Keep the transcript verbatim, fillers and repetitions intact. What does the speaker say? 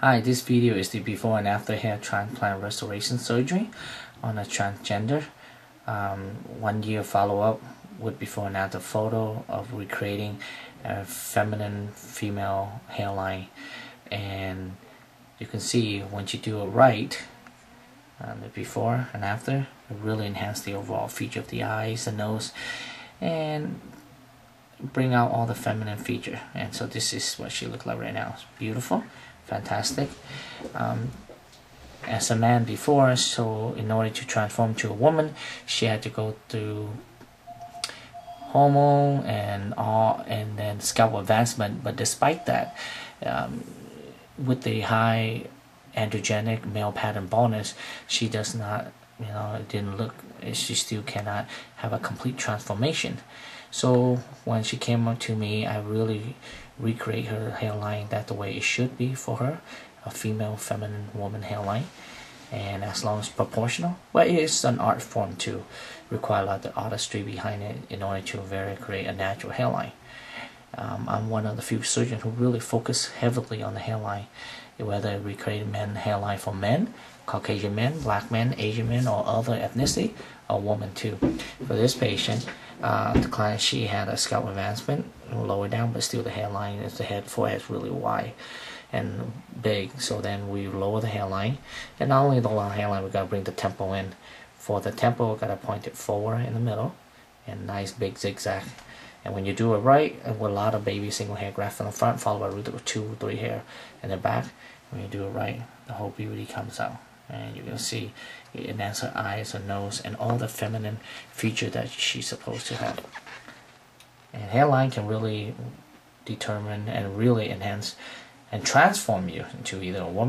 Hi, this video is the before and after hair transplant restoration surgery on a transgender. Um, one year follow-up with before and after photo of recreating a feminine female hairline, and you can see once you do it right, um, the before and after, it really enhances the overall feature of the eyes, the nose, and bring out all the feminine feature. And so this is what she looks like right now. It's beautiful, fantastic. Um, as a man before, so in order to transform to a woman, she had to go through hormone and all, and then scalp advancement. But despite that, um, with the high androgenic male pattern baldness, she does not, you know, it didn't look, she still cannot have a complete transformation. So when she came up to me, I really recreate her hairline that the way it should be for her, a female, feminine, woman hairline, and as long as proportional. But it is an art form too, require a lot of artistry behind it in order to very create a natural hairline. Um, I'm one of the few surgeons who really focus heavily on the hairline, whether we create men hairline for men, Caucasian men, black men, Asian men, or other ethnicity, or woman too. For this patient, uh, the client, she had a scalp advancement lower down, but still the hairline is the head forehead is really wide and big. So then we lower the hairline, and not only the long hairline, we gotta bring the temple in. For the temple, we gotta point it forward in the middle, and nice big zigzag. And when you do it right, and with a lot of baby single hair graft in the front, followed by little two, three hair in the back, when you do it right, the whole beauty comes out. And you can see it enhances her eyes, her nose, and all the feminine feature that she's supposed to have. And hairline can really determine and really enhance and transform you into either a woman